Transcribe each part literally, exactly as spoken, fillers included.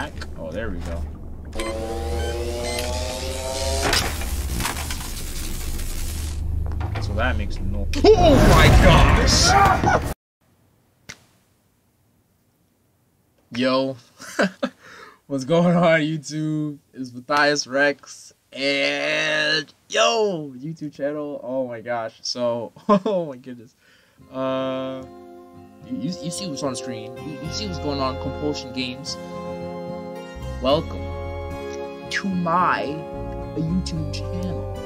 back? Oh, there we go. So that makes no... Oh my gosh! Yo. What's going on, YouTube? It's Matthias Rex. And... Yo! YouTube channel. Oh my gosh. So... Oh my goodness. Uh... You, you see what's on the screen. You, you see what's going on. Compulsion Games. Welcome to my YouTube channel.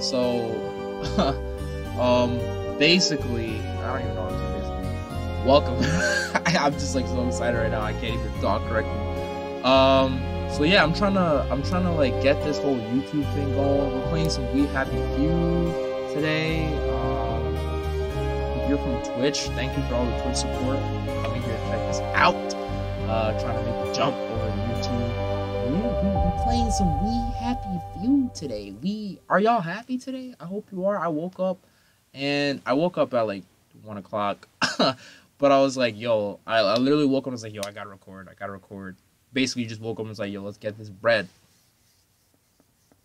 So, um, basically, I don't even know what to do. Basically, welcome. I'm just like so excited right now. I can't even talk correctly. Um, so yeah, I'm trying to, I'm trying to like get this whole YouTube thing going. We're playing some We Happy Few today. Um, You're from Twitch. Thank you for all the Twitch support. Coming here to check this out. Uh, trying to make the jump over to YouTube. We're, we're playing some We Happy Few today. We are y'all happy today? I hope you are. I woke up, and I woke up at like one o'clock, but I was like, yo, I, I literally woke up and was like, yo, I gotta record. I gotta record. Basically, just woke up and was like, yo, let's get this bread.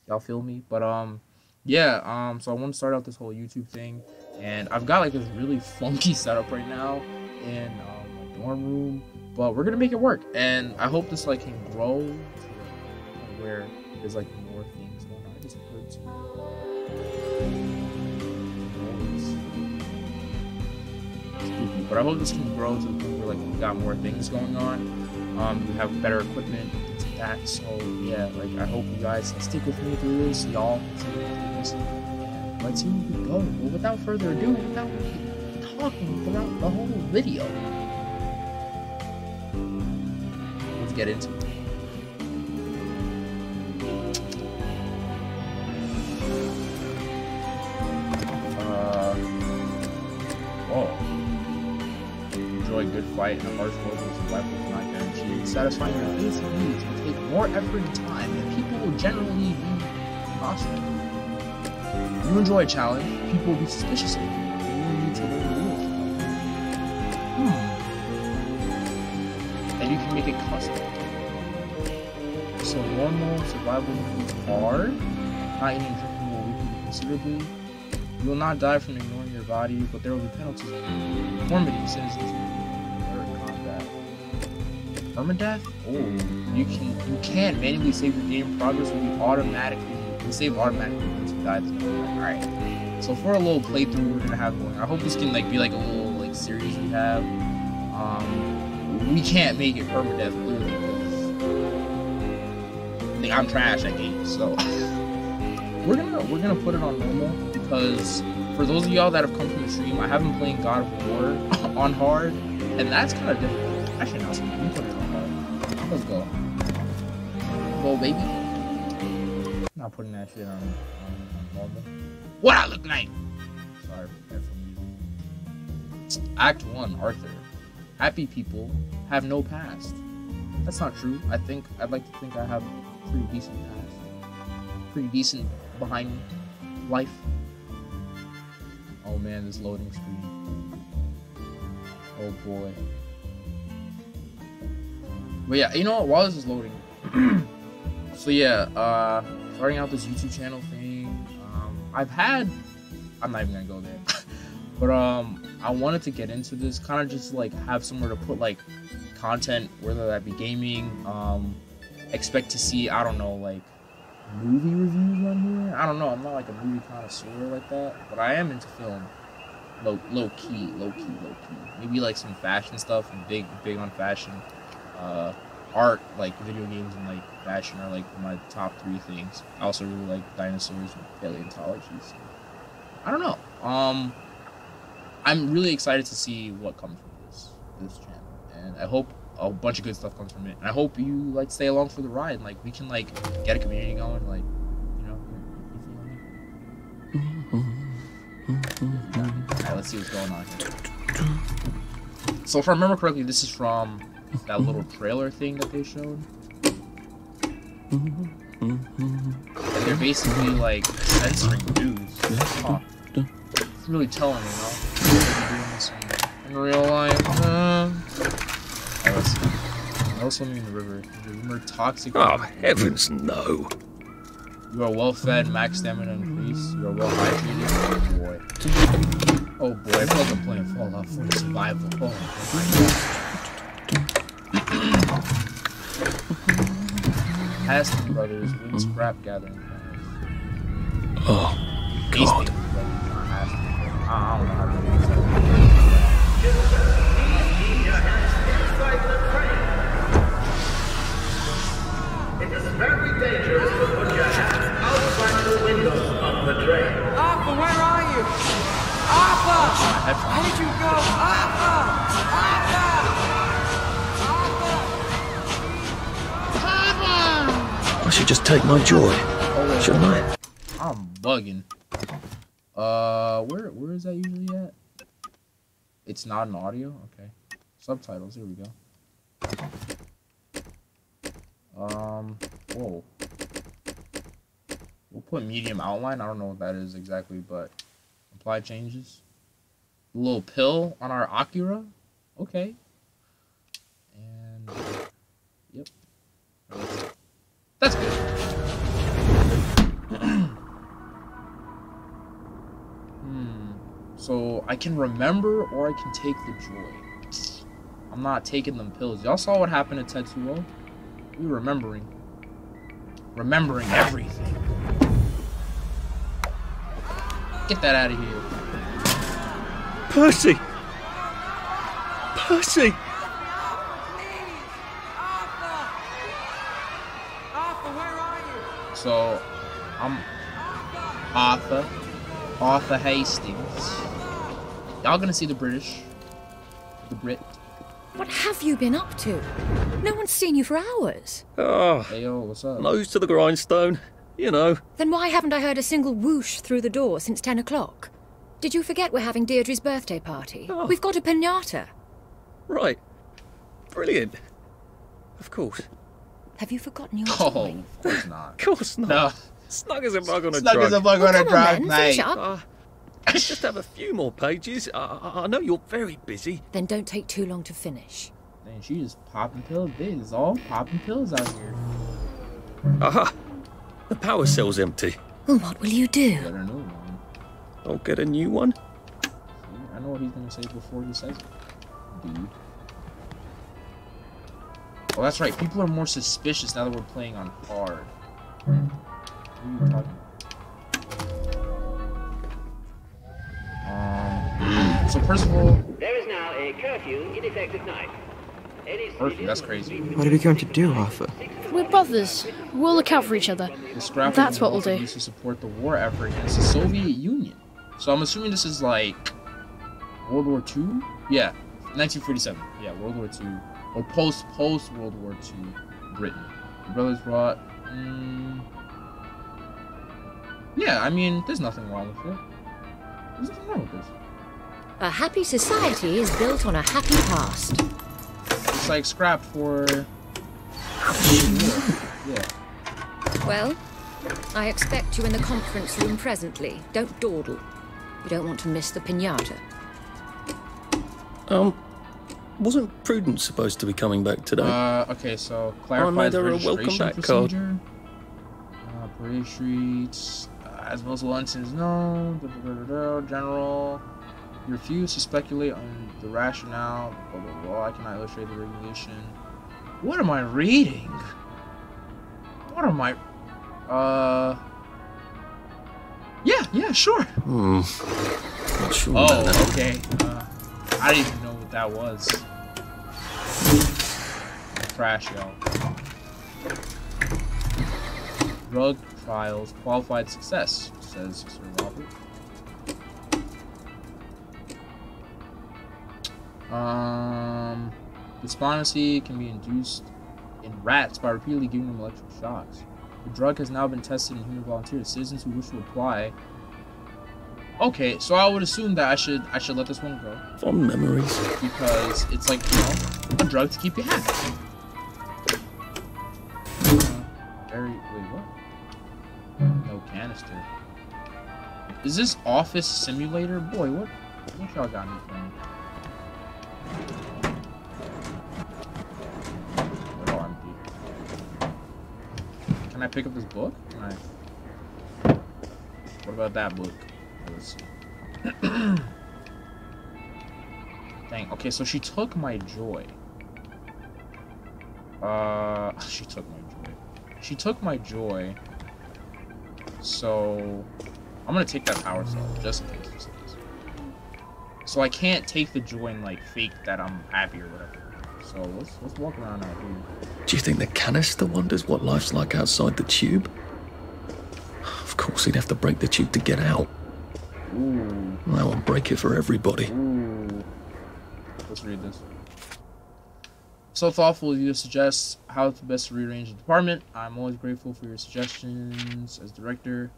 Y'all feel me? But um, yeah. Um, so I want to start out this whole YouTube thing. And I've got like this really funky setup right now in um, my dorm room, but we're gonna make it work. And I hope this like can grow to where there's like more things going on. I just heard some noise. Spooky. But I hope this can grow to the point where like we got more things going on. Um, we have better equipment, things like that. So yeah, like I hope you guys stick with me through this, y'all. Stick with me through this. Let's see where we go. Well, without further ado, without really talking throughout the whole video, let's get into it. Uh, whoa. Enjoy good fight and a harsh world with weapons not guaranteed. Satisfying your basic needs will take more effort and time, and people will generally be hostile. You enjoy a challenge, people will be suspicious of you, and you need to learn the rules. Hmm. And you can make it custom. So normal survival moves are not eating and drinking will weaken you considerably. You will not die from ignoring your body, but there will be penalties for conformity, citizens, or combat. Permadeath? Oh, you can you can manually save your game. Progress will be automatically. We'll save automatically once we die. Alright. So for a little playthrough we're gonna have going. I hope this can like be like a little like series we have. Um we can't make it permadeath clearly because like, I'm trash at games, so we're gonna we're gonna put it on normal because for those of y'all that have come from the stream, I have been playing God of War on hard, and that's kinda difficult. Actually no, so we can put it on hard. Let's go. Go baby. Not putting that shit on, on, on normal. What I look like? Sorry, prepare for music. Act one, Arthur. Happy people have no past. That's not true. I think I'd like to think I have a pretty decent past. Pretty decent behind life. Oh man, this loading screen. Oh boy. But yeah, you know what? While this is loading. So yeah, uh starting out this YouTube channel thing, um, I've had, I'm not even gonna go there, but um, I wanted to get into this, kind of just like have somewhere to put like content, whether that be gaming, um, expect to see, I don't know, like movie reviews on here, I don't know, I'm not like a movie connoisseur like that, but I am into film, low, low key, low key, low key, maybe like some fashion stuff, I'm big, big on fashion, uh, art, like video games and like fashion are like my top three things. I also really like dinosaurs and paleontology, so I don't know. Um I'm really excited to see what comes from this this channel, and I hope a bunch of good stuff comes from it, and I hope you like stay along for the ride, and like we can like get a community going, like, you know, you feel me? Alright, let's see what's going on here. So if I remember correctly, this is from that little trailer thing that they showed. And they're basically like censoring dudes. Huh. It's really telling, you know? In real life. Uh... Alright, let's see. while swimming in the river. The river toxic. Oh, heavens no. You are well fed, max stamina increased. You are well hydrated. Oh boy. Oh boy, I felt I'm playing Fallout for survival. Oh my god. Hastings brothers, win scrap gathering. Oh god. These I don't know how to do that. It is very dangerous to put your hands outside the windows of the train. Arthur, where are you? Arthur! Where did you go? Arthur! Arthur! Arthur! I should just take my joy, shouldn't I? I'm bugging. Uh, where where is that usually at? It's not an audio? Okay. Subtitles, here we go. Um, whoa. We'll put medium outline, I don't know what that is exactly, but... Apply changes. A little pill on our Akira? Okay. And... Yep. That's good. Hmm. So I can remember or I can take the joy. I'm not taking them pills. Y'all saw what happened to Tetsuo? We remembering. Remembering everything. Get that out of here. Percy! Percy! Arthur, where are you? So I'm Arthur. Arthur Hastings. Y'all gonna see the British. The Brit. What have you been up to? No one's seen you for hours. Oh, hey, yo, what's up? Nose to the grindstone, you know. Then why haven't I heard a single whoosh through the door since ten o'clock? Did you forget we're having Deirdre's birthday party? Oh. We've got a piñata. Right. Brilliant. Of course. Have you forgotten your oh, time? Of course not. Of course not. No. Snug as a bug on a Snug drug. Snug as a bug well, on a drug, mate. Uh, let's just have a few more pages. I, I, I know you're very busy. Then don't take too long to finish. Man, she just popping pills. It's all popping pills out here. Aha! The power cell's empty. Well, what will you do? I don't know, man. I'll get a new one. See, I know what he's going to say before he says it. Dude. Oh, that's right. People are more suspicious now that we're playing on hard. What are you talking about? Um, so first of all, there is now a curfew in effect at night. Curfew, that's crazy. What are we going to do, Arthur? We're brothers. We'll look out for each other. That's what we'll do. To support the war effort against the Soviet Union. So I'm assuming this is like World War Two. Yeah, nineteen forty-seven. Yeah, World War Two or post post World War Two Britain. The brothers brought. Um, Yeah, I mean, there's nothing wrong with it. There's nothing wrong with this. A happy society is built on a happy past. It's like scrap for... Yeah. Well, I expect you in the conference room presently. Don't dawdle. You don't want to miss the piñata. Um, wasn't Prudence supposed to be coming back today? Uh, okay, so clarify the registration procedure. Uh, parade streets... As most Londoners know, general, you refuse to speculate on the rationale, blah, blah, blah, I cannot illustrate the regulation. What am I reading? What am I... Uh... Yeah, yeah, sure. Hmm. Not sure oh, that. Okay. Uh, I didn't even know what that was. Trash, y'all. Drug trials qualified success, says Sir Robert. Um, despondency can be induced in rats by repeatedly giving them electric shocks. The drug has now been tested in human volunteers. Citizens who wish to apply. Okay, so I would assume that I should I should let this one go. Fond memories. Because it's like, you know, a drug to keep you happy. Very, wait, what? No canister. Is this Office Simulator? Boy, what? What y'all got me playing? Can I pick up this book? All right. What about that book? Let's see. Dang. Okay, so she took my joy. Uh, she took my joy. She took my joy. So, I'm gonna take that power cell just in case. Just in case. So I can't take the joy and like fake that I'm happy or whatever. So let's let's walk around out here. Do you think the canister wonders what life's like outside the tube? Of course, he'd have to break the tube to get out. Ooh. I will break it for everybody. Ooh. Let's read this. So thoughtful of you to suggest how to best rearrange the department. I'm always grateful for your suggestions as director.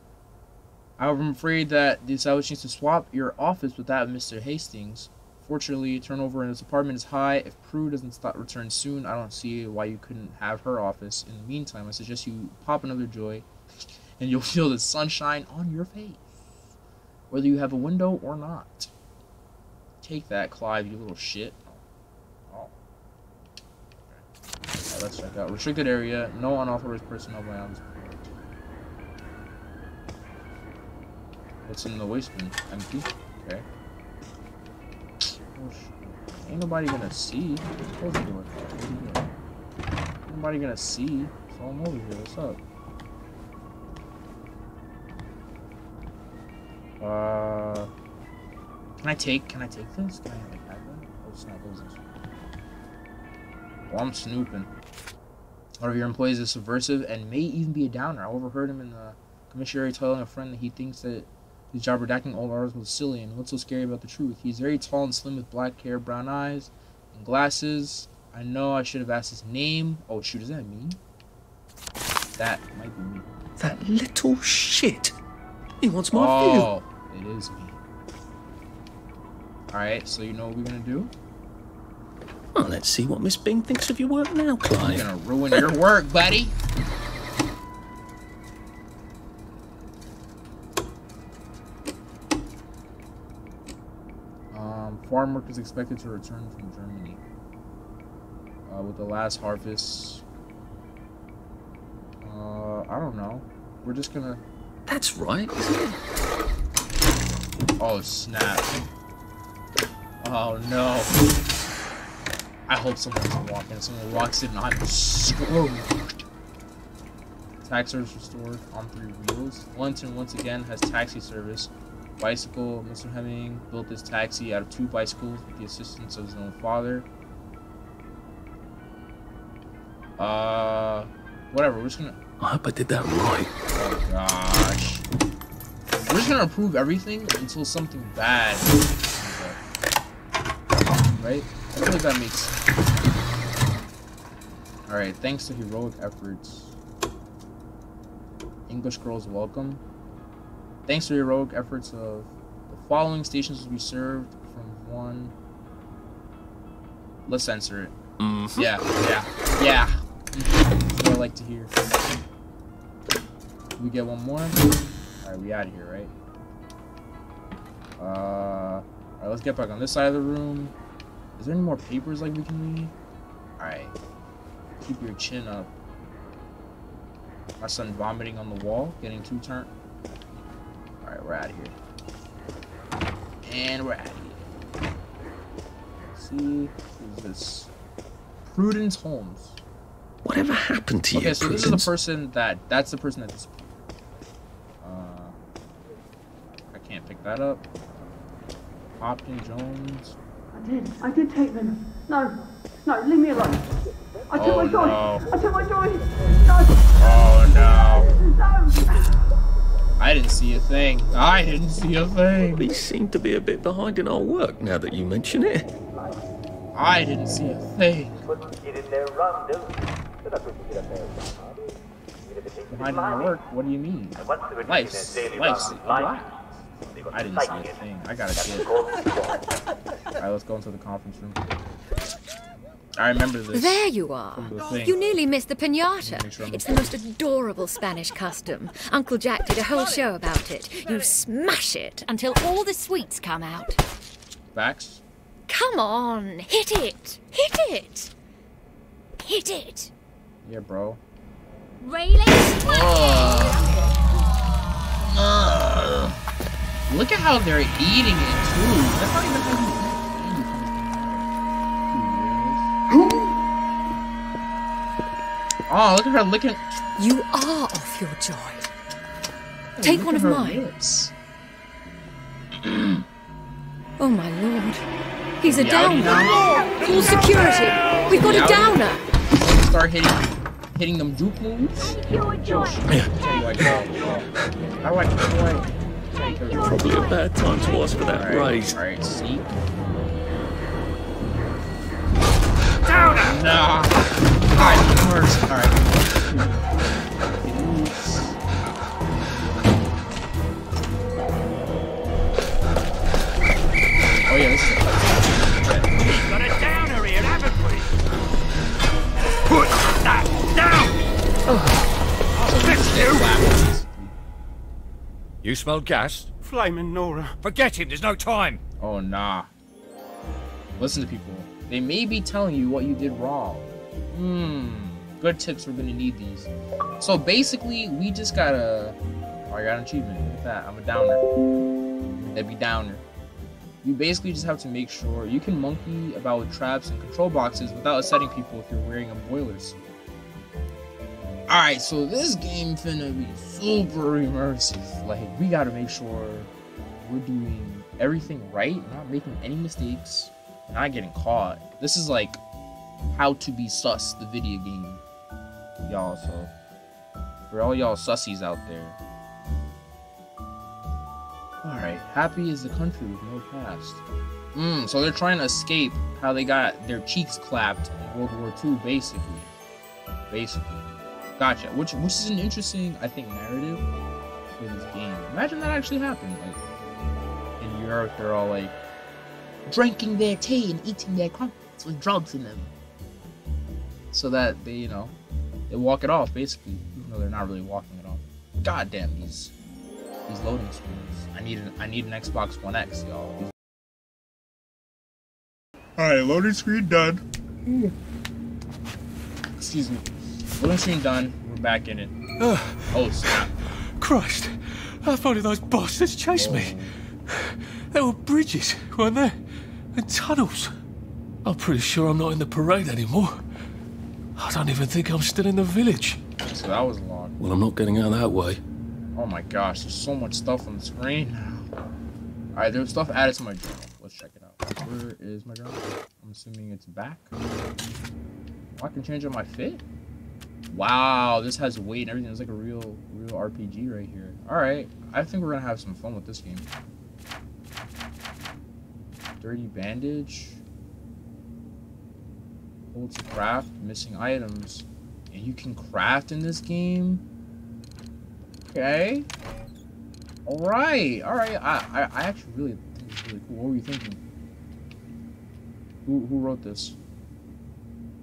However, I'm afraid that the establishment needs to swap your office with that of Mister Hastings. Fortunately, turnover in his department is high. If Prue doesn't stop return soon, I don't see why you couldn't have her office. In the meantime, I suggest you pop another joy, and you'll feel the sunshine on your face, whether you have a window or not. Take that, Clive, you little shit. Let's check out. Restricted area. No unauthorized personnel by on this point. What's in the waste bin? Empty. Okay. Oh, shit. Ain't nobody gonna see. Close the door. Ain't nobody gonna see. So I'm over here. What's up? Uh. Can I take? Can I take this? Can I like have that? Oh snap! What was this? Well, I'm snooping. One of your employees is subversive and may even be a downer. I overheard him in the commissary telling a friend that he thinks that his job redacting old articles was silly, and what's so scary about the truth? He's very tall and slim with black hair, brown eyes, and glasses. I know I should have asked his name. Oh shoot, is that me? That might be me. That little shit. He wants my view. Oh, it is me. Alright, so you know what we're gonna do? Well, let's see what Miss Bing thinks of your work now, Clive. You're gonna ruin your work, buddy. Um, farm workers expected to return from Germany uh, with the last harvest. Uh, I don't know. We're just gonna. That's right. Oh snap! Oh no. I hope someone doesn't walk in. Someone walks in and I'm screwed. Taxi service restored on three wheels. Wellington once again has taxi service. Bicycle. Mister Hemming built this taxi out of two bicycles with the assistance of his own father. Uh, whatever. We're just gonna. I hope I did that right. Oh gosh. We're just gonna approve everything until something bad comes up. Right? I don't think that makes sense. Alright, thanks to heroic efforts. English girls welcome. Thanks to heroic efforts of the following stations will be served from one. Let's censor it. Mm-hmm. Yeah, yeah, yeah. That's what I like to hear. We get one more. Alright, we out of here, right? Uh, Alright, let's get back on this side of the room. Is there any more papers like we can read? Alright. Keep your chin up. My son vomiting on the wall, getting too turned. Alright, we're out of here. And we're out of here. Let's see. What is this? Prudence Holmes. Whatever happened to you? Okay, so Prudence? This is the person that that's the person that disappeared. Uh I can't pick that up. Hopkins Jones. I did. I did take them. No. No, leave me alone. I took oh, my joy. No. I took my joy. No. Oh, no. No. I didn't see a thing. I didn't see a thing. We seem to be a bit behind in our work now that you mention it. I didn't see a thing. Behind in our work? What do you mean? Life's. Life's. Life. I didn't see a thing. I gotta get it. Alright, let's go into the conference room. I remember this. There you are. You nearly missed the pinata. Sure it's the most adorable Spanish custom. Uncle Jack did a whole show about it. You smash it until all the sweets come out. Facts? Come on. Hit it. Hit it. Hit it. Yeah, bro. Railing uh, uh, Look at how they're eating it too. That's not even how Oh, look at her looking. You are off your joy. Oh, Take one of mine. Oh my lord. He's a Yowdy. downer. Call security. We've got Yowdy. a downer. Start hitting. Hitting them juke moves. Probably a bad time to ask for that raise. Alright, right, see? Down! Nah. Alright, first. Alright. Oh, yeah, this is We've got a downer here, haven't we? Put that! Down! Oh. You. you smelled gas? Flaming Nora. Forget it, there's no time. Oh, nah. Listen to people. They may be telling you what you did wrong. Hmm. Good tips, we're gonna need these. So basically, we just gotta... Oh, I got an achievement. Look at that. I'm a downer. That'd be downer. You basically just have to make sure you can monkey about with traps and control boxes without upsetting people if you're wearing a boiler suit. Alright, so this game finna be super immersive. Like, we gotta make sure we're doing everything right, not making any mistakes, not getting caught. This is like How to Be Sus, the video game, y'all. So, for all y'all sussies out there. Alright, happy is the country with no past. Mmm, so they're trying to escape how they got their cheeks clapped in World War Two, basically. Basically. Gotcha, which which is an interesting, I think, narrative for this game. Imagine that actually happened. Like in Europe, they're all like drinking their tea and eating their crumpets with drugs in them, so that they, you know, they walk it off basically. Even though they're not really walking it off. God damn these these loading screens. I need an I need an Xbox One X, y'all. All right, loading screen done. Ooh. Excuse me. Loading screen done. We're back in it. Uh, oh snap! Christ! I found those bastards chased oh. me. There were bridges, weren't there? And tunnels. I'm pretty sure I'm not in the parade anymore. I don't even think I'm still in the village. So that was long. Well, I'm not getting out that way. Oh my gosh! There's so much stuff on the screen. All right, there's stuff added to my journal. Let's check it out. Where is my journal? I'm assuming it's back. Oh, I can change up my fit. Wow, this has weight and everything. It's like a real, real R P G right here. All right, I think we're gonna have some fun with this game. Dirty bandage. Hold to craft missing items, and you can craft in this game. Okay. All right, all right. I, I, I actually really think it's really cool. What were you thinking? Who, who wrote this?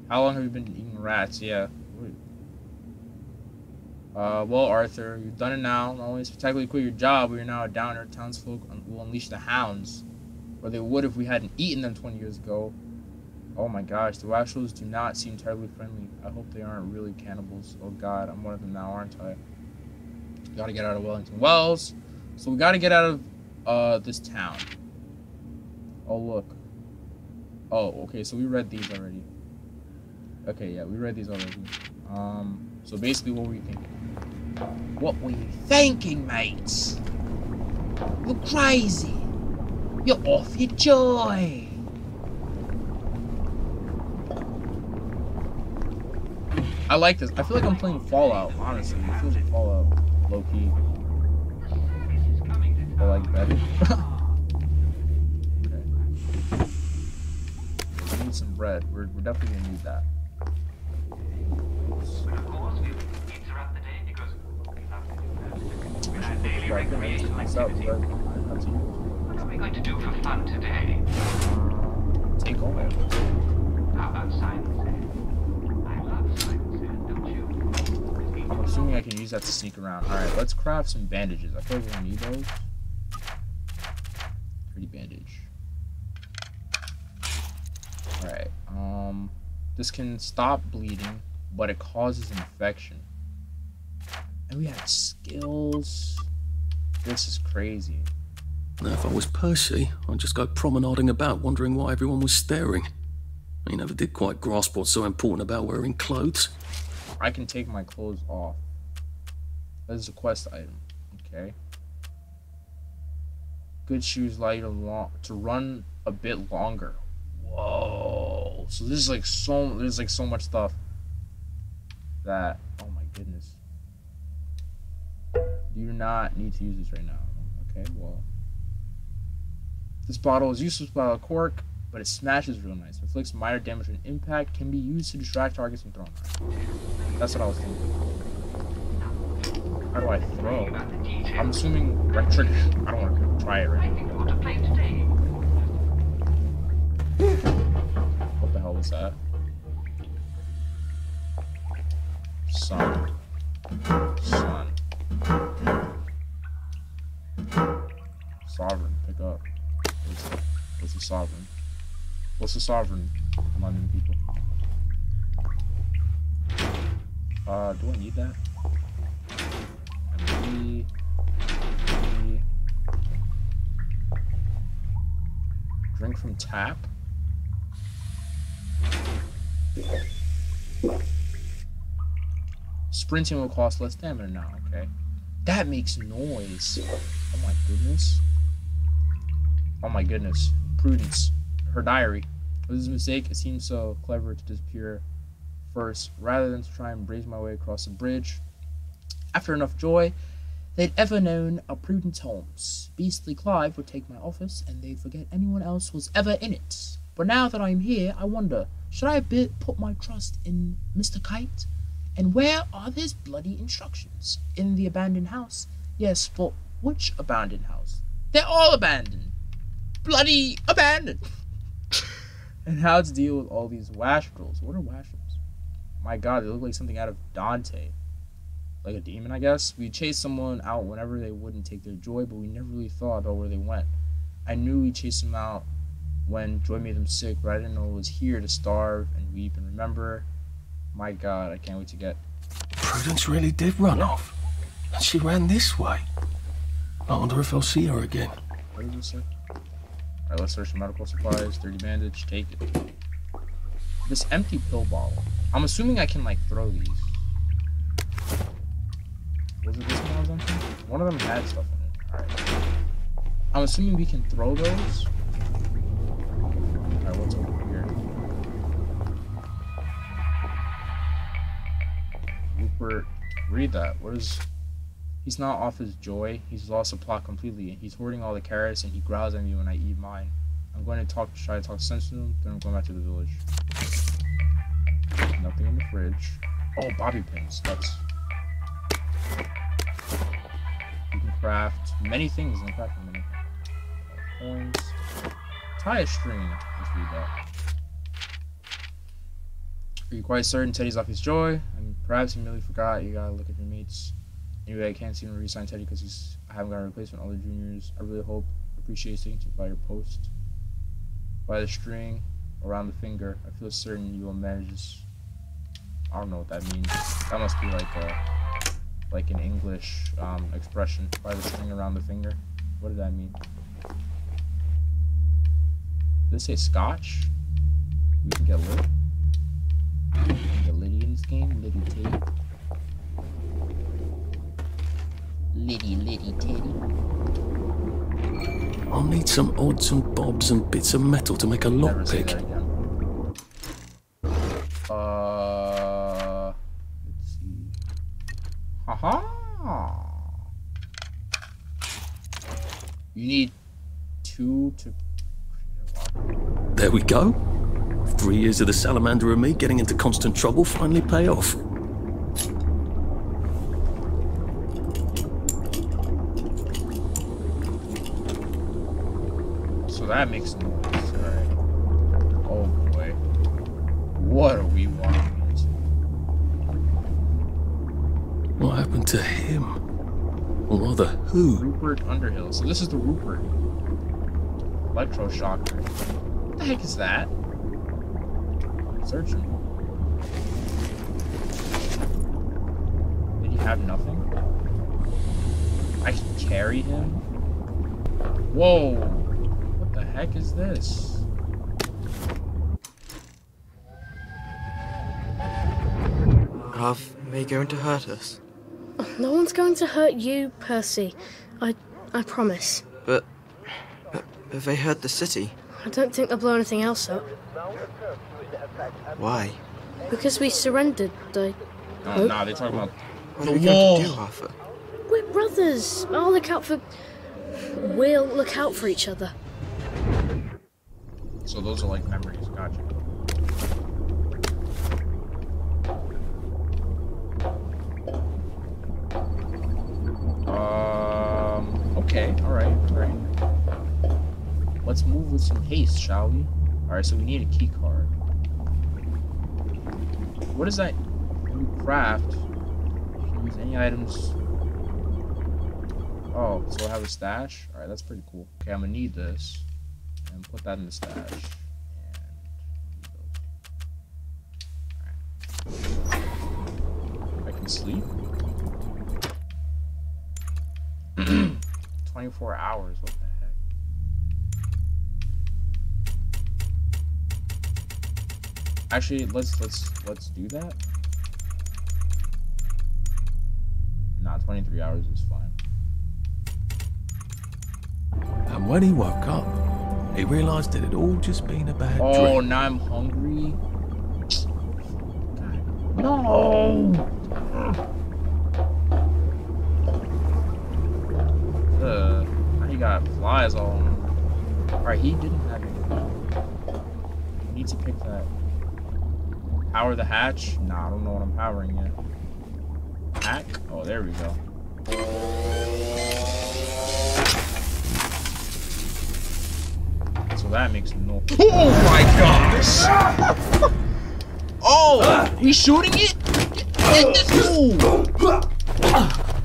How long have you been eating rats? Yeah. Uh, well, Arthur, you've done it now. Not only spectacularly quit your job, but you're now a downer. Townsfolk will unleash the hounds, or they would if we hadn't eaten them twenty years ago. Oh my gosh, the Washoes do not seem terribly friendly. I hope they aren't really cannibals. Oh god, I'm one of them now, aren't I? Gotta get out of Wellington Wells. So we gotta get out of uh, this town. Oh look. Oh, okay, so we read these already. Okay, yeah, we read these already. Um, so basically, what were you thinking? What were you thinking, mates? You're crazy. You're off your joy. I like this. I feel like I'm playing Fallout, honestly. It feels like Fallout, low-key. I like better. Okay. We need some bread. We're, we're definitely gonna need that. Right, up, what are we going to do for fun today? Take over. How about science? I love science, don't you? I'm assuming I can use that to sneak around. Alright, let's craft some bandages. I feel like we're gonna need those. Pretty bandage. Alright, um this can stop bleeding, but it causes infection. And we had skills. This is crazy. Now, if I was Percy, I'd just go promenading about, wondering why everyone was staring. I never did quite grasp what's so important about wearing clothes. I can take my clothes off. That is a quest item. Okay. Good shoes allow you to, long, to run a bit longer. Whoa! So there's like so there's like so much stuff that. Oh my goodness. You do not need to use this right now. Okay. Well, this bottle is useless by a cork, but it smashes real nice. Inflicts minor damage when impact. Can be used to distract targets and thrown. That's what I was thinking. How do I throw? I'm assuming electric. I don't want to try it right now. What the hell was that? Sun. Sun. Sovereign. Pick up. What's the, what's the sovereign? What's the sovereign, London people? Uh, do I need that? M D, M D. Drink from tap? Sprinting will cost less stamina now, okay. That makes noise. Oh my goodness. Oh my goodness. Prudence. Her diary. With this mistake, it seemed so clever to disappear first, rather than to try and braze my way across the bridge. After enough joy, they'd ever known a Prudence Holmes. Beastly Clive would take my office, and they'd forget anyone else was ever in it. But now that I'm here, I wonder, should I put my trust in Mister Kite? And where are his bloody instructions? In the abandoned house? Yes, but which abandoned house? They're all abandoned! Bloody abandoned! And how to deal with all these wastrels. What are wastrels? My god, they look like something out of Dante. Like a demon, I guess? We chased someone out whenever they wouldn't take their joy, but we never really thought about where they went. I knew we chased them out when joy made them sick, but I didn't know it was here to starve and weep and remember. My god, I can't wait to get... Prudence really did run off. And she ran this way. I wonder if I'll see her again. What did you say? Alright, let's search for medical supplies, dirty bandage, take it. This empty pill bottle. I'm assuming I can, like, throw these. Was it this one I was empty? One of them had stuff in it. Alright. I'm assuming we can throw those. Alright, what's over here? Rupert, read that. What is... He's not off his joy, he's lost the plot completely, he's hoarding all the carrots and he growls at me when I eat mine. I'm going to talk, try to talk sense to him, then I'm going back to the village. Nothing in the fridge. Oh, bobby pins, that's... You can craft many things in the crafting menu. Coins. Tie a string, let's read that. Are you quite certain Teddy's off his joy? And perhaps he merely forgot, you gotta look at your mates. Anyway, I can't seem to resign Teddy because I haven't got a replacement. All the juniors, I really hope, appreciate things by your post, by the string, around the finger. I feel certain you will manage this. I don't know what that means. That must be like a, like an English um, expression. By the string around the finger. What did that mean? Did it say Scotch? We can get lit. We can get litty in this game. Litty tea. Liddy, liddy, tiddy. I'll need some odds and bobs and bits of metal to make a lockpick. Uh, let's see. Haha! You need two to. There we go. Three years of the salamander and me getting into constant trouble finally pay off. That makes noise, alright. Oh boy. What are we walking into? What happened to him? Or rather, who? Rupert Underhill. So this is the Rupert. Electroshocker. What the heck is that? Search him. Did he have nothing. I can carry him? Whoa! What the heck is this? Are they going to hurt us? No one's going to hurt you, Percy. I I promise. But, but have they hurt the city? I don't think they'll blow anything else up. Why? Because we surrendered, I oh, hope. No, they're talking about what the are we wall. Going to do, Arthur? We're brothers. I'll look out for... We'll look out for each other. So those are like memories, gotcha. Um, okay, alright, alright. Let's move with some haste, shall we? Alright, so we need a key card. What is that? You craft. Use any items. Oh, so I have a stash? Alright, that's pretty cool. Okay, I'm gonna need this. And put that in the stash. And... Alright. I can sleep. twenty-four hours, what the heck? Actually, let's let's let's do that. Nah, twenty-three hours is fine. And when he woke up, he realized it had all just been a bad dream. Oh, now I'm hungry. No. Uh, now he got flies all on him. All right, he didn't have anything. I need to pick that. Power the hatch? Nah, I don't know what I'm powering yet. Hack? Oh, there we go. So that makes no. Oh my gosh! Oh, uh, he's shooting it.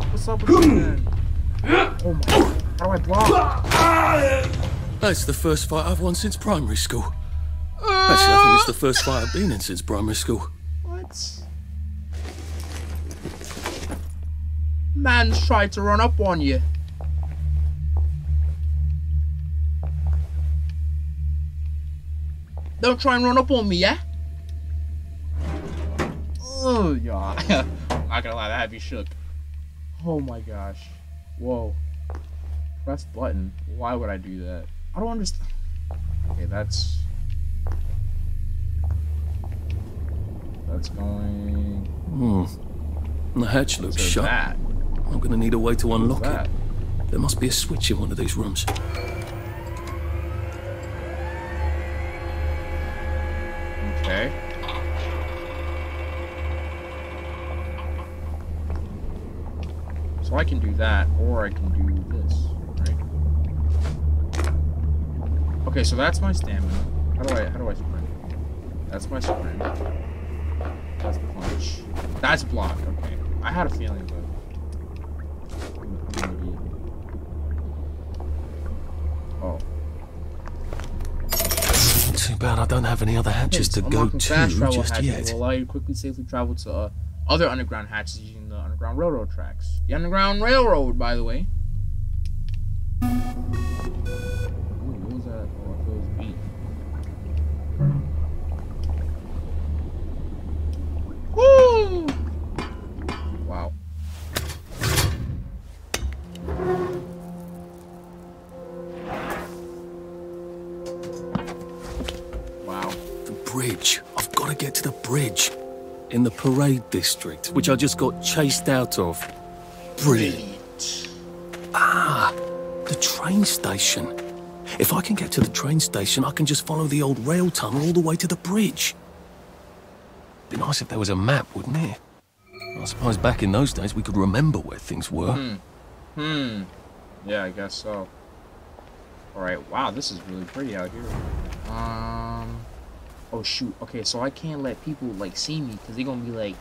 What's up with him? Oh my! How do I block? That's the first fight I've won since primary school. Actually, I think it's the first fight I've been in since primary school. What? Man's tried to run up on you. Don't try and run up on me, yeah? Oh, yeah. I'm not gonna lie, that had me shook. Oh my gosh. Whoa. Press button. Why would I do that? I don't understand. Okay, that's... That's going... Hmm. The hatch looks so shut. That. I'm gonna need a way to unlock it. There must be a switch in one of these rooms. Okay. So I can do that, or I can do this, right? Okay, so that's my stamina. How do I, how do I sprint? That's my sprint. That's the punch. That's block, okay. I had a feeling, but I'm an idiot. Oh. Too bad I don't have any other hatches to go to just yet. Will allow you to quickly, safely travel to uh, other underground hatches using the Underground Railroad tracks. The Underground Railroad, by the way. Ooh, what was that? Oh, it was beef. Woo! Wow. Bridge. I've got to get to the bridge in the Parade District, which I just got chased out of. Brilliant. Ah, the train station. If I can get to the train station, I can just follow the old rail tunnel all the way to the bridge. Be nice if there was a map, wouldn't it? I suppose back in those days we could remember where things were. Hmm. Hmm. Yeah, I guess so. All right. Wow, this is really pretty out here. Um. Oh shoot, okay, so I can't let people, like, see me, because they're gonna be like,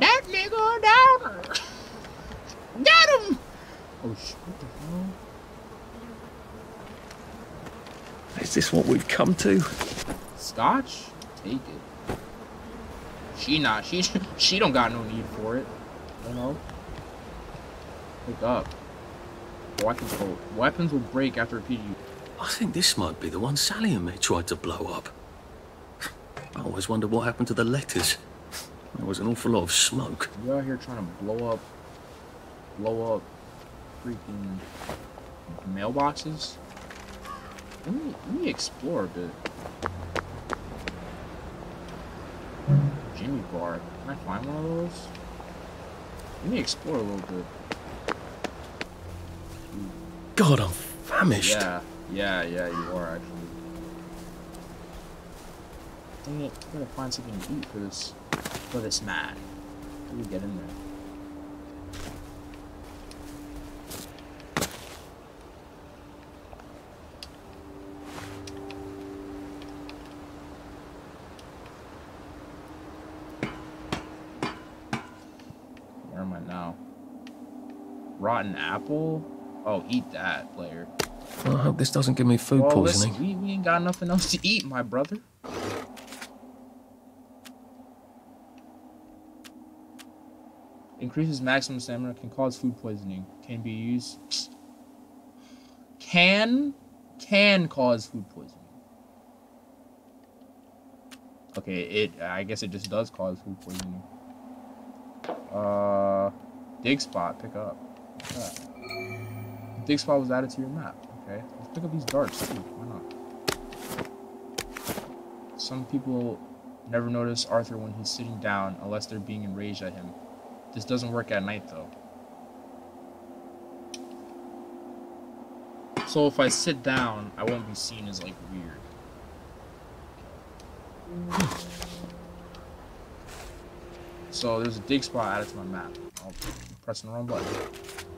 that nigga downer! Get him! Oh shoot, what the hell? Is this what we've come to? Scotch? Take it. She not, she, she don't got no need for it. I don't know. Wake up. Weapons will, weapons will break after a P G. I think this might be the one Sally and me tried to blow up. I always wonder what happened to the letters. There was an awful lot of smoke. You're out here trying to blow up, blow up freaking mailboxes? Let me, let me explore a bit. Jimmy Bar. Can I find one of those? Let me explore a little bit. Ooh. God, I'm famished. Yeah, yeah, yeah, you are actually. Dang it, I'm gonna find something to eat for this, for this man. How do we get in there? Rotten apple? Oh, eat that, player. Well, I hope this doesn't give me food well, poisoning. Listen, we, we ain't got nothing else to eat, my brother. Increases maximum stamina, can cause food poisoning. Can be used... Can? Can cause food poisoning. Okay, it... I guess it just does cause food poisoning. Uh... Dig spot, pick up. Uh, dig spot was added to your map. Okay, let's pick up these darts too. Why not? Some people never notice Arthur when he's sitting down, unless they're being enraged at him. This doesn't work at night though. So if I sit down, I won't be seen as like weird. So there's a dig spot added to my map. I'll press the wrong button.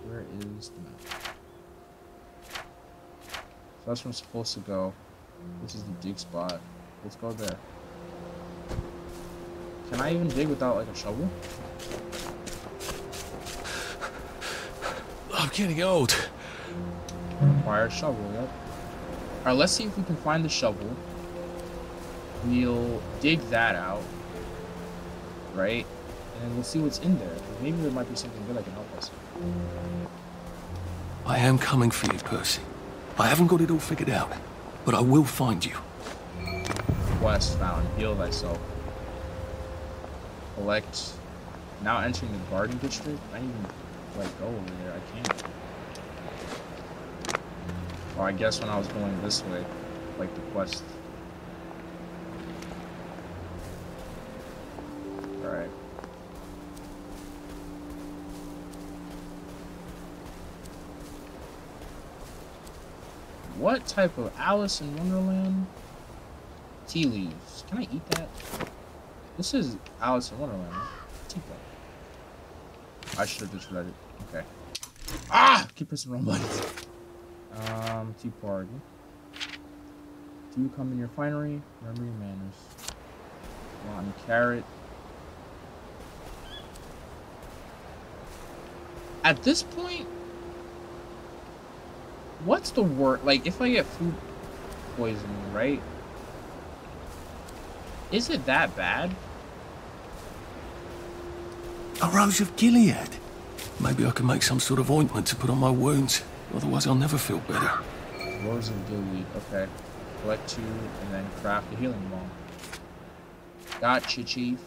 Where is the map? So that's where I'm supposed to go. This is the dig spot. Let's go there. Can I even dig without like a shovel? I'm getting old. Require a shovel, yep. Alright, let's see if we can find the shovel. We'll dig that out. Right? And we'll see what's in there. Maybe there might be something good that can help us. I am coming for you, Percy. I haven't got it all figured out, but I will find you. Quest found. Heal thyself. Collect. Now entering the Garden District? I didn't even like go over there. I can't. Well, I guess when I was going this way, like the quest. Alright. What type of Alice in Wonderland? Tea leaves. Can I eat that? This is Alice in Wonderland. Tea leaves. I should have just read it. Okay. Ah! Keep pressing the wrong buttons. Um, tea party. Do you come in your finery? Remember your manners. Rotten carrot. At this point... What's the word? Like, if I get food poisoning, right? Is it that bad? A rose of Gilead. Maybe I can make some sort of ointment to put on my wounds. Otherwise, I'll never feel better. Rose of Gilead. Okay. Collect two and then craft a healing balm. Gotcha, chief.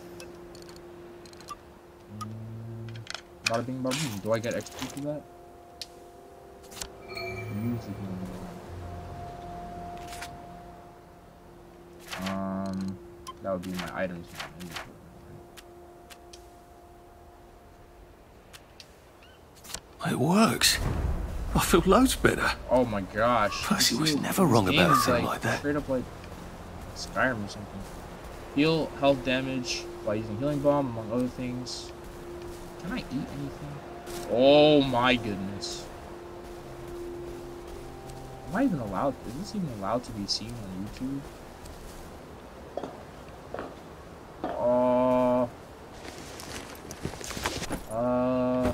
Mm, bada bing, bada boom. Do I get X P for that? Um, that would be my items. It works. I feel loads better. Oh my gosh. Percy was never wrong about a thing like that. Straight up like Skyrim or something. Heal health damage by using healing bomb, among other things. Can I eat anything? Oh my goodness. Am I even allowed? Is this even allowed to be seen on YouTube? Uh. Uh.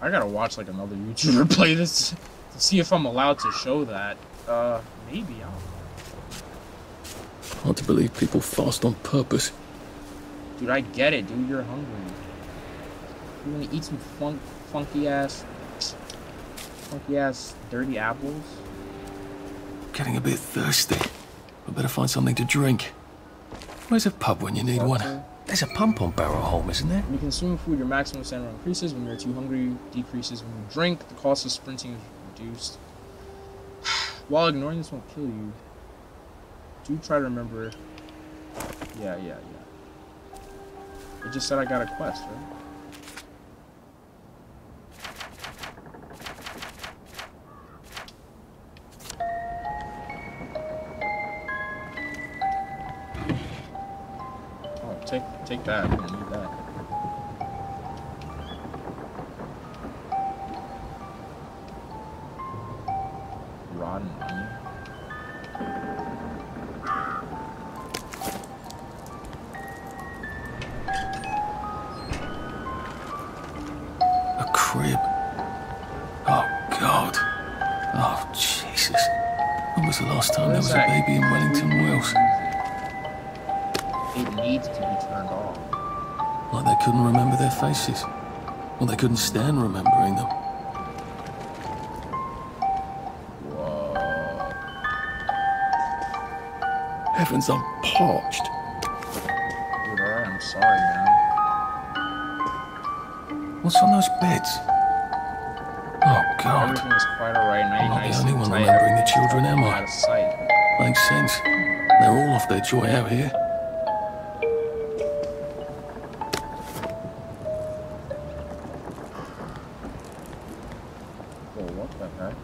I gotta watch like another YouTuber play this to see if I'm allowed to show that. Uh, maybe I don't know. Hard to believe people fast on purpose. Dude, I get it, dude. You're hungry. You want to eat some fun funky ass, funky ass, dirty apples? Getting a bit thirsty. I better find something to drink. Where's a pub when you need Parker? One? There's a pump on Barrow Home, isn't there? When you consume food, your maximum stamina increases. When you're too hungry, decreases. When you drink, the cost of sprinting is reduced. While ignoring this won't kill you. Do try to remember. Yeah, yeah, yeah. It just said I got a quest, right? Oh, take take that. I need that. Rotten onion. The last time there was a baby in Wellington Wells. It needs to be turned off. Like they couldn't remember their faces. Or they couldn't stand remembering them. Whoa. Heavens, I'm parched. Dude, alright, I'm sorry, man. What's on those beds? Oh, God. Everything is quite alright. I'm not the only one remembering the children, am I? Makes sense. They're all off their joy out here. Well, what the heck?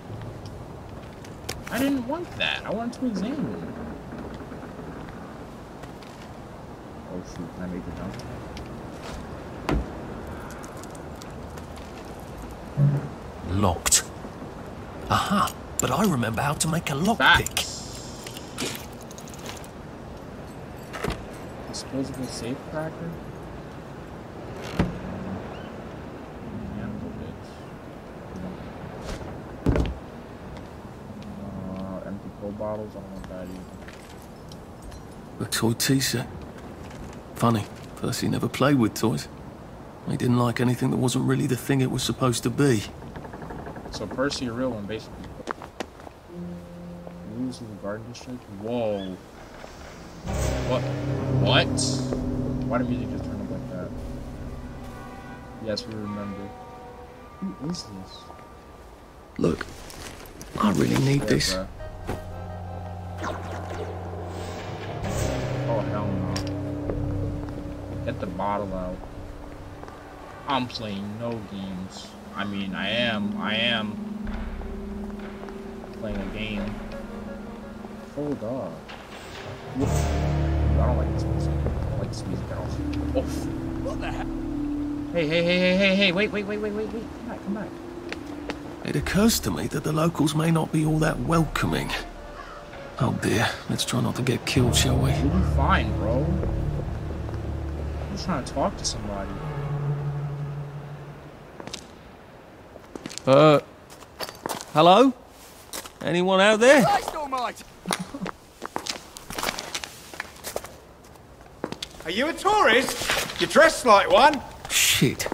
I didn't want that. I wanted to examine it. Oh, shoot. Can I make the jump? Locked. Aha, but I remember how to make a lockpick. Disposable safe cracker? Uh, empty cold bottles, I don't want that either. A toy tea set. Funny, Percy never played with toys. He didn't like anything that wasn't really the thing it was supposed to be. So Percy, a real one, basically. Rules of the Garden District? Whoa. What? What? Why did music just turn up like that? Yes, we remember. Who is this? Look, I really need yeah, this. Bruh. Oh, hell no. Get the bottle out. I'm playing no games. I mean, I am, I am playing a game. Hold on. Woof. I don't like this music. I don't like this music at all. Oof. What the heck? Hey, hey, hey, hey, hey, hey, wait, wait, wait, wait, wait, wait. Come back, come back. It occurs to me that the locals may not be all that welcoming. Oh dear, let's try not to get killed, shall we? You'll be fine, bro. I'm just trying to talk to somebody. Uh, hello? Anyone out there? Are you a tourist? You're dressed like one. Shit.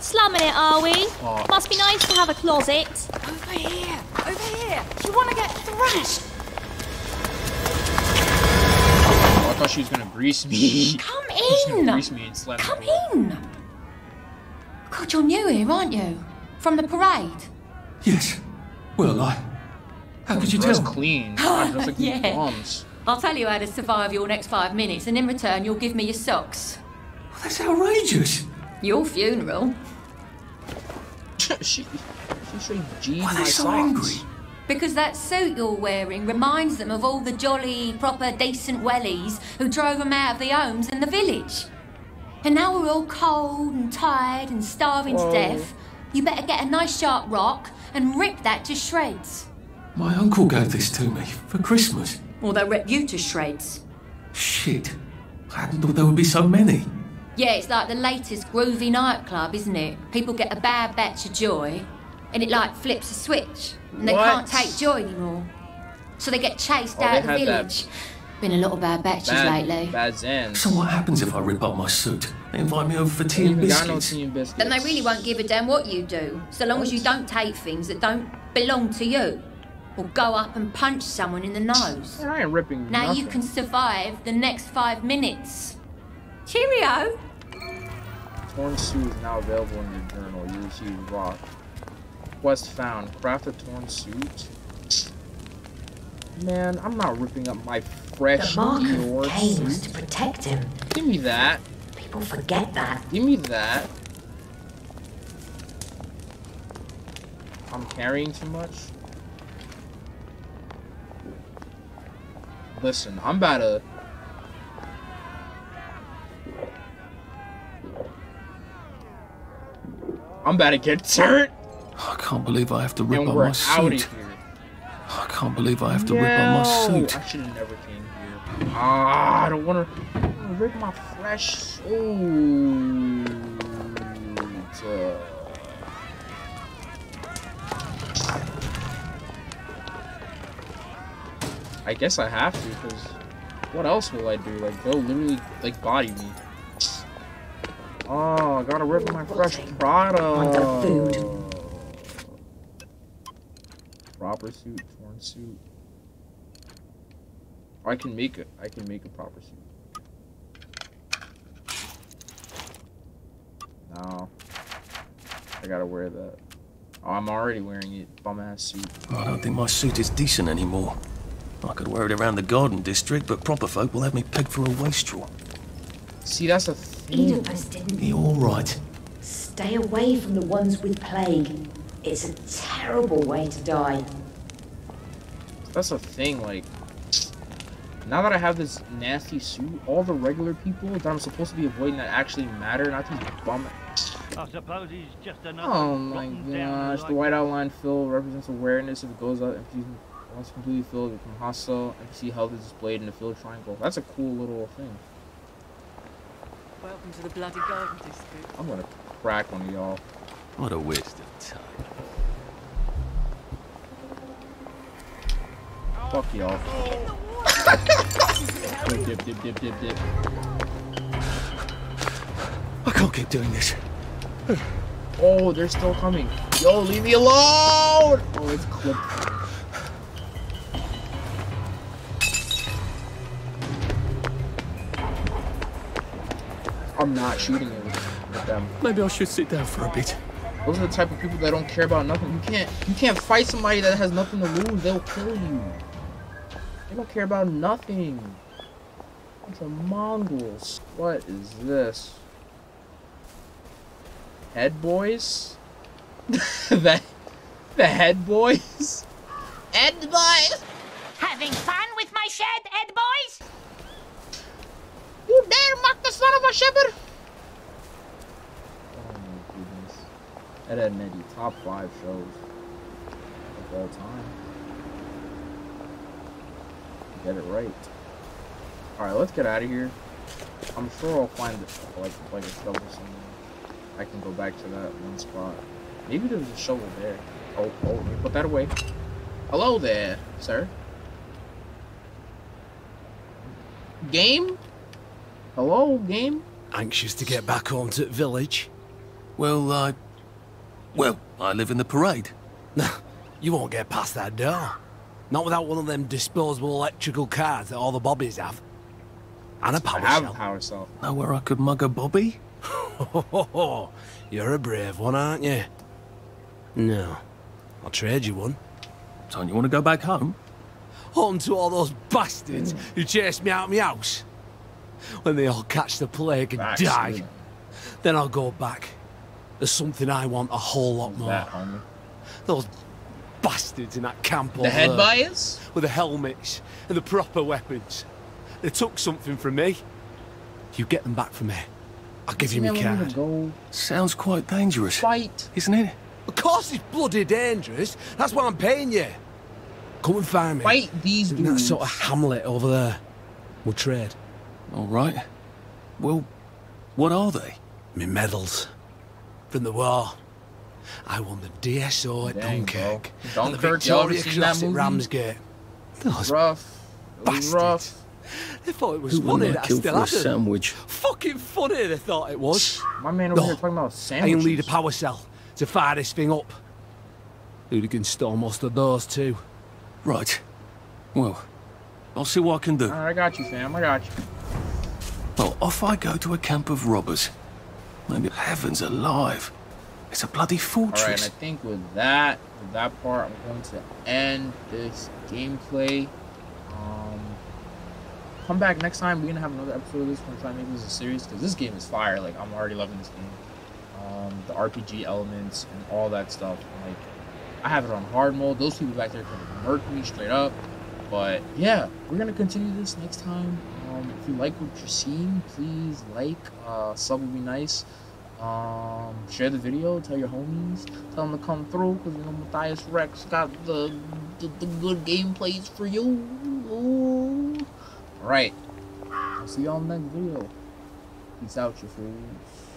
Slumming it, are we? Oh. Must be nice to have a closet. Over here, over here. You want to get thrashed? Oh, I thought she was gonna grease me. Come in. She's gonna grease me and slam Come me. in. God, you're new here, aren't you? From the parade? Yes. Well, I... How oh, could you tell? Clean. I like yeah. bombs. I'll tell you how to survive your next five minutes, and in return, you'll give me your socks. Oh, that's outrageous. Your funeral. she... She's saying, geez, why are they so socks? angry? Because that suit you're wearing reminds them of all the jolly, proper, decent wellies who drove them out of the homes in the village. And now we're all cold and tired and starving Whoa. to death. You better get a nice sharp rock and rip that to shreds. My uncle gave this to me for Christmas. Or they'll rip you to shreds. Shit. I hadn't thought there would be so many. Yeah, it's like the latest groovy nightclub, isn't it? People get a bad batch of joy, and it like flips a switch, and they what? can't take joy anymore. So they get chased oh, out of the village. That. Been a lot of bad batches bad, lately. Bad zans. So what happens if I rip up my suit? They invite me over for tea and biscuits. No tea and biscuits. And they really won't give a damn what you do, so long as you don't take things that don't belong to you. Or go up and punch someone in the nose. I ain't ripping Now nothing. You can survive the next five minutes. Cheerio! Torn suit is now available in your journal. You receive rock. Quest found. Craft a torn suit. Man, I'm not ripping up my fresh The mark Dior of Cain was to protect him. Give me that. People forget that. Give me that. I'm carrying too much. Listen, I'm about to... I'm about to get hurt. I can't believe I have to rip on my suit. I can't believe I have to no, rip on my suit. I should have never came here. Ah, I don't want to rip my fresh suit. Uh, I guess I have to, because what else will I do? Like, they'll literally, like, body me. Oh, I gotta rip my fresh product. Food. Proper suit, torn suit. I can make it. I can make a proper suit. No, I gotta wear that. Oh, I'm already wearing it. Bum ass suit. I don't think my suit is decent anymore. I could wear it around the Garden District, but proper folk will have me pegged for a wastrel. See, that's a thing. Be all right. Stay away from the ones with plague. It's a terrible way to die. That's the thing, like... Now that I have this nasty suit, all the regular people that I'm supposed to be avoiding that actually matter, not these bum... I suppose he's just another... Oh my gosh, the white outline fill represents awareness if it goes out and once completely filled, you become hostile, and see health is displayed in a field triangle. That's a cool little thing. Welcome to the bloody Garden District. I'm gonna crack one of y'all. What a waste of time. Fuck y'all. Dip, dip, dip, dip, dip, dip. I can't keep doing this. Oh, they're still coming. Yo, leave me alone! Oh, it's clipped. I'm not shooting it with them. Maybe I should sit down for a bit. Those are the type of people that don't care about nothing. You can't you can't fight somebody that has nothing to lose. They'll kill you. They don't care about nothing. It's a Mongols. What is this? Head boys? the, the head boys? Head boys? Having fun with my shed, head boys? You dare mock the son of a shepherd? Oh my goodness. That had many top five shows of all time. Get it right. Alright, let's get out of here. I'm sure I'll find the, like, like a shovel somewhere. I can go back to that one spot. Maybe there's a shovel there. Oh, oh, let me put that away. Hello there, sir. Game? Hello, game? Anxious to get back home to the village? Well, I... Uh, well, I live in the Parade. No, you won't get past that door. Not without one of them disposable electrical cars that all the bobbies have. And a power I have shell. A power cell. Know where I could mug a bobby? You're a brave one, aren't you? No. I'll trade you one. So you want to go back home? Home to all those bastards mm. who chased me out of my house. When they all catch the plague and Back die, soon. Then I'll go back. There's something I want a whole lot more. That, Those bastards in that camp the over head buyers? With the helmets and the proper weapons. They took something from me. You get them back from me. I'll give you my card. Sounds quite dangerous. Fight. Isn't it? Of course it's bloody dangerous. That's why I'm paying you. Come and find me. Fight these dudes. In that sort of hamlet over there. We'll trade. All right. Well, what are they? Me medals. From the war. I won the D S O at Dang, Dunkirk. Dunkirk. And the Victoria Cross at Ramsgate. That was rough. It was rough. They thought it was funny that I still had sandwich. Fucking funny they thought it was. My man over no. here talking about sandwiches. I'll need a power cell to fire this thing up. Hooligan stole most of those too. Right. Well, I'll see what I can do. All right, I got you, Sam. I got you. Well, off I go to a camp of robbers. Maybe heaven's alive. It's a bloody fortress. All right, and I think with that, with that part, I'm going to end this gameplay. Um, come back next time. We're gonna have another episode of this. We're gonna try and make this a series because this game is fire. Like I'm already loving this game. Um, the R P G elements and all that stuff. Like I have it on hard mode. Those people back there can murk me straight up. But yeah, we're gonna continue this next time. Um, if you like what you're seeing, please like, uh, sub would be nice. Um, share the video, tell your homies, tell them to come through, because you know Matthias Rex got the, the, the good gameplays for you. Ooh. All right, I'll see y'all in the next video. Peace out, you fools.